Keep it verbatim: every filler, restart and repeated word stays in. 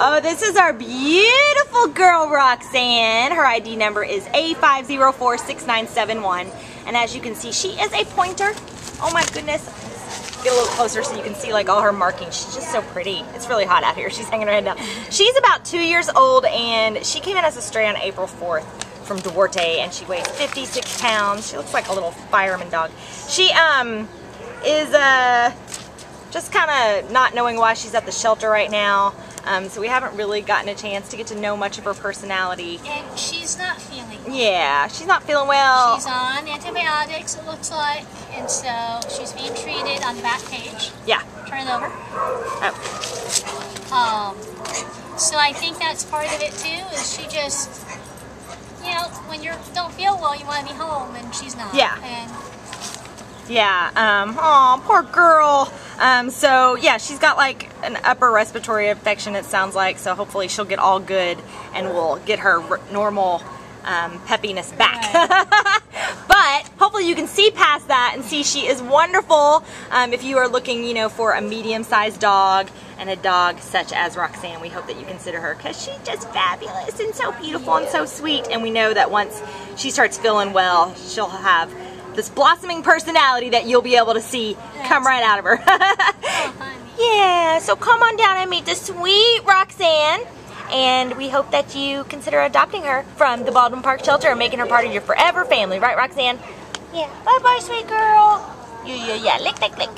Oh, this is our beautiful girl, Roxanne. Her I D number is A five zero four six nine seven one. And as you can see, she is a pointer. Oh my goodness. Get a little closer so you can see like all her markings. She's just so pretty. It's really hot out here. She's hanging her head down. She's about two years old and she came in as a stray on April fourth from Duarte and she weighs fifty-six pounds. She looks like a little fireman dog. She um is uh, just kind of not knowing why she's at the shelter right now. Um, so we haven't really gotten a chance to get to know much of her personality. And she's not feeling well. Yeah, she's not feeling well. She's on antibiotics, it looks like, and so she's being treated on the back page. Yeah. Turn it over. Oh. Um, so I think that's part of it too, is she just, you know, when you don't feel well, you want to be home, and she's not. Yeah. And yeah, um, aw, poor girl. Um, so yeah, she's got like an upper respiratory infection, it sounds like, so hopefully she'll get all good and we'll get her r normal um, peppiness back. Right. But hopefully you can see past that and see she is wonderful um, if you are looking, you know, for a medium-sized dog and a dog such as Roxanne. We hope that you consider her because she's just fabulous and so beautiful and so sweet, and we know that once she starts feeling well, she'll have this blossoming personality that you'll be able to see come right out of her. Yeah, so come on down and meet the sweet Roxanne, and we hope that you consider adopting her from the Baldwin Park Shelter and making her part of your forever family. Right, Roxanne? Yeah. Bye-bye, sweet girl. Yeah, yeah, yeah. Lick, lick, lick.